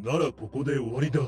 ならここで終わりだ。